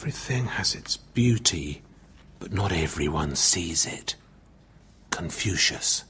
Everything has its beauty, but not everyone sees it. Confucius.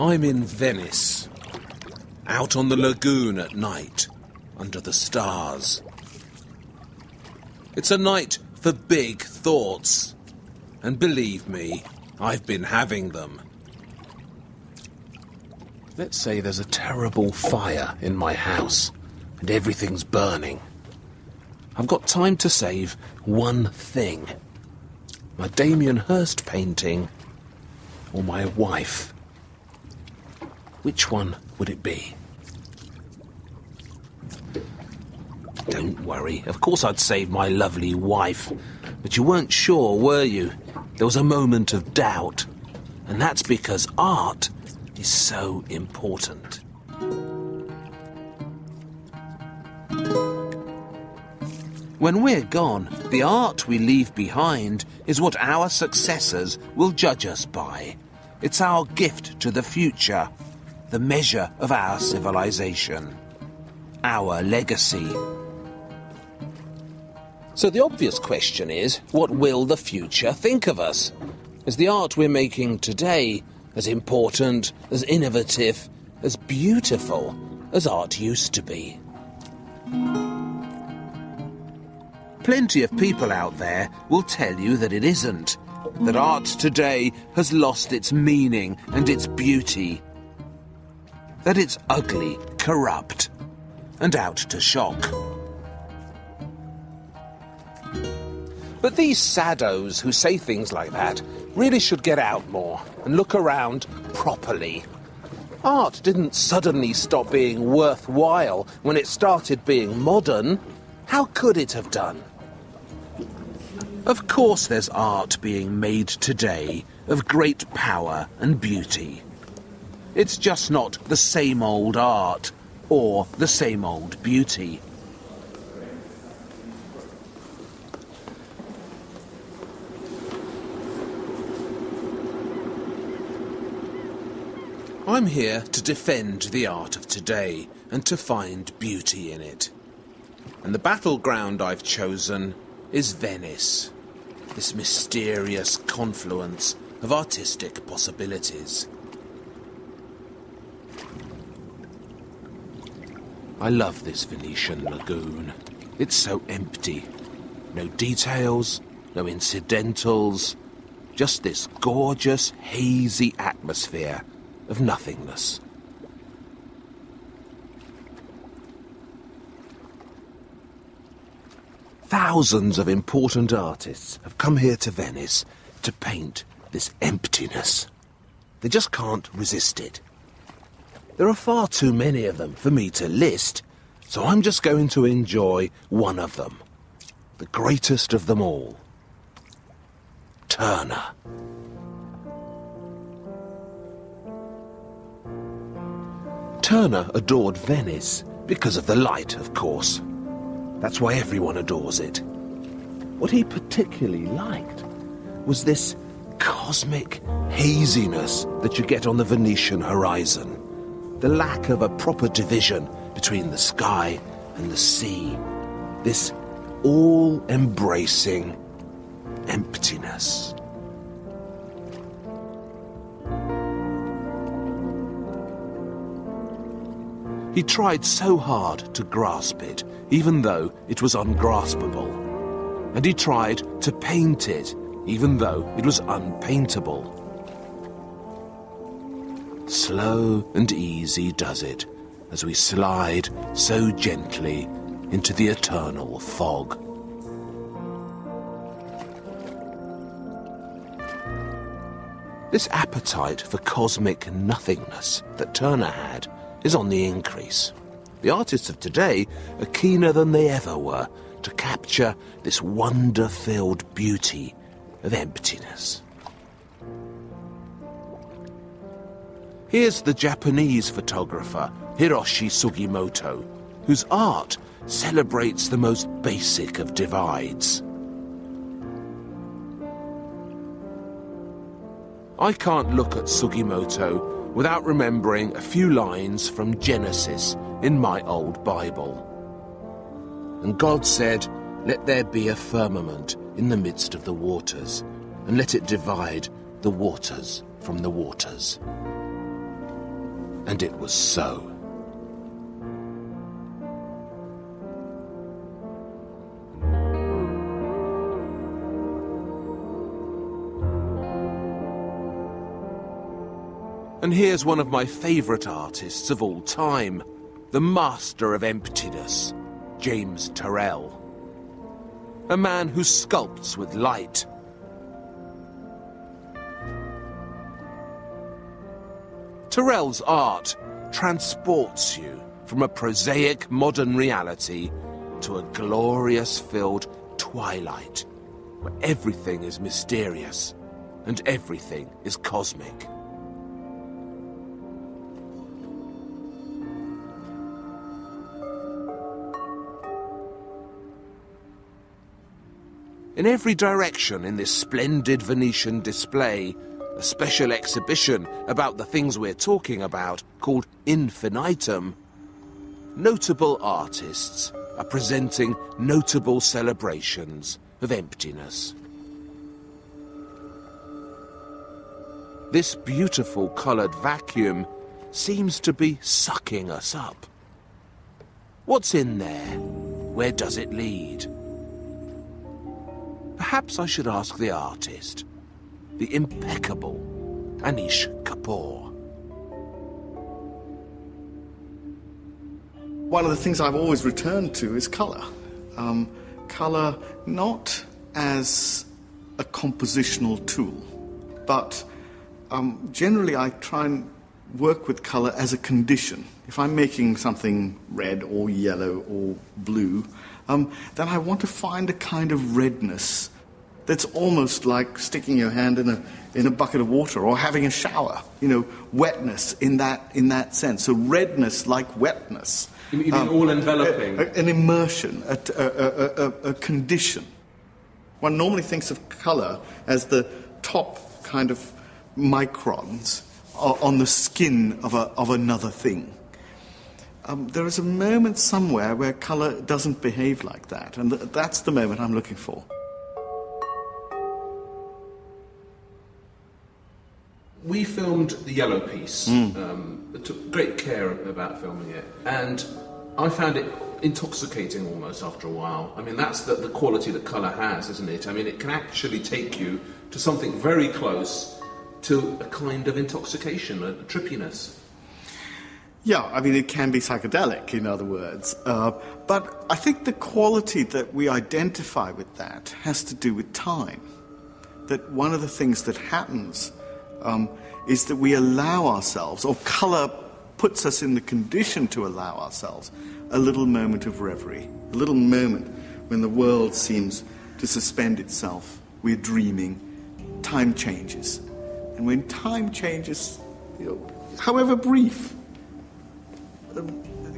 I'm in Venice, out on the lagoon at night, under the stars. It's a night for big thoughts, and believe me, I've been having them. Let's say there's a terrible fire in my house, and everything's burning. I've got time to save one thing. My Damien Hirst painting, or my wife. Which one would it be? Don't worry. Of course I'd save my lovely wife. But you weren't sure, were you? There was a moment of doubt. And that's because art is so important. When we're gone, the art we leave behind is what our successors will judge us by. It's our gift to the future. The measure of our civilization, our legacy. So the obvious question is, what will the future think of us? Is the art we're making today as important, as innovative, as beautiful as art used to be? Plenty of people out there will tell you that it isn't, that art today has lost its meaning and its beauty. That it's ugly, corrupt, and out to shock. But these saddos who say things like that really should get out more and look around properly. Art didn't suddenly stop being worthwhile when it started being modern. How could it have done? Of course there's art being made today of great power and beauty. It's just not the same old art, or the same old beauty. I'm here to defend the art of today, and to find beauty in it. And the battleground I've chosen is Venice, this mysterious confluence of artistic possibilities. I love this Venetian lagoon. It's so empty. No details, no incidentals, just this gorgeous, hazy atmosphere of nothingness. Thousands of important artists have come here to Venice to paint this emptiness. They just can't resist it. There are far too many of them for me to list, so I'm just going to enjoy one of them, the greatest of them all, Turner. Turner adored Venice because of the light, of course. That's why everyone adores it. What he particularly liked was this cosmic haziness that you get on the Venetian horizon. The lack of a proper division between the sky and the sea. This all-embracing emptiness. He tried so hard to grasp it, even though it was ungraspable. And he tried to paint it, even though it was unpaintable. Slow and easy does it, as we slide so gently into the eternal fog. This appetite for cosmic nothingness that Turner had is on the increase. The artists of today are keener than they ever were to capture this wonder-filled beauty of emptiness. Here's the Japanese photographer Hiroshi Sugimoto, whose art celebrates the most basic of divides. I can't look at Sugimoto without remembering a few lines from Genesis in my old Bible. And God said, "Let there be a firmament in the midst of the waters, and let it divide the waters from the waters." And it was so. And here's one of my favourite artists of all time, the master of emptiness, James Turrell. A man who sculpts with light. Turrell's art transports you from a prosaic modern reality to a glorious-filled twilight, where everything is mysterious and everything is cosmic. In every direction in this splendid Venetian display, a special exhibition about the things we're talking about, called Infinitum, notable artists are presenting notable celebrations of emptiness. This beautiful coloured vacuum seems to be sucking us up. What's in there? Where does it lead? Perhaps I should ask the artist, the impeccable Anish Kapoor. One of the things I've always returned to is colour. Colour not as a compositional tool, but generally I try and work with colour as a condition. If I'm making something red or yellow or blue, then I want to find a kind of redness that's almost like sticking your hand in a bucket of water or having a shower. You know, wetness in that sense. So redness like wetness. You mean all-enveloping? An immersion, a condition. One normally thinks of colour as the top kind of microns on the skin of another thing. There is a moment somewhere where colour doesn't behave like that, and that's the moment I'm looking for. We filmed the yellow piece. I took great care about filming it, and I found it intoxicating almost after a while. I mean, that's the quality that colour has, isn't it? I mean, it can actually take you to something very close to a kind of intoxication, a trippiness. Yeah, I mean, it can be psychedelic, in other words. But I think the quality that we identify with that has to do with time. That one of the things that happens is that we allow ourselves, or colour puts us in the condition to allow ourselves, a little moment of reverie, a little moment when the world seems to suspend itself. We're dreaming. Time changes. And when time changes, you know, however brief,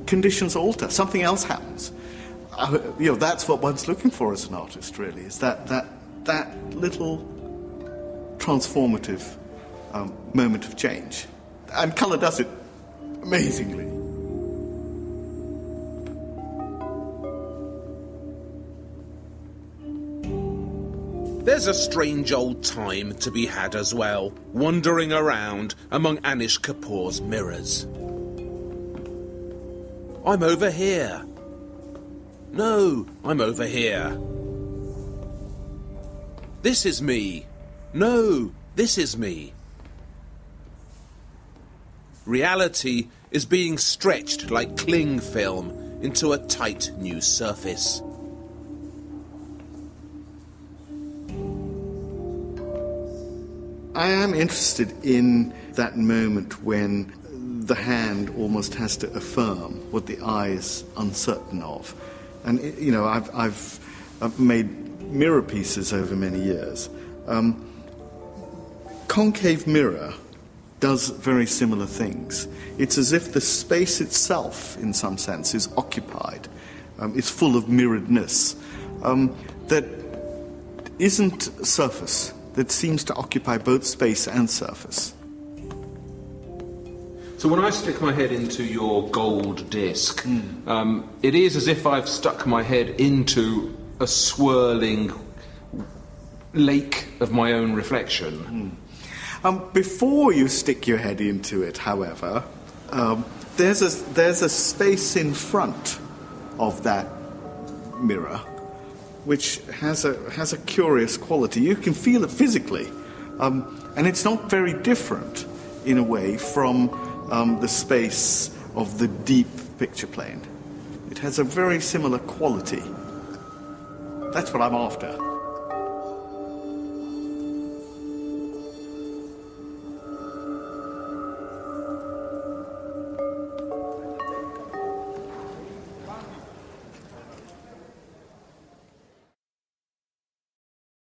conditions alter. Something else happens. You know, that's what one's looking for as an artist, really, is that little transformative moment of change. And colour does it amazingly. There's a strange old time to be had as well, wandering around among Anish Kapoor's mirrors. I'm over here. No, I'm over here. This is me. No, this is me. Reality is being stretched like cling film into a tight new surface. I am interested in that moment when the hand almost has to affirm what the eye is uncertain of. And, you know, I've made mirror pieces over many years. Concave mirror does very similar things. It's as if the space itself, in some sense, is occupied. It's full of mirroredness that isn't surface, that seems to occupy both space and surface. So when I stick my head into your gold disc, it is as if I've stuck my head into a swirling lake of my own reflection. Before you stick your head into it, however, there's a space in front of that mirror which has a curious quality. You can feel it physically, and it's not very different in a way from the space of the deep picture plane. It has a very similar quality. That's what I'm after.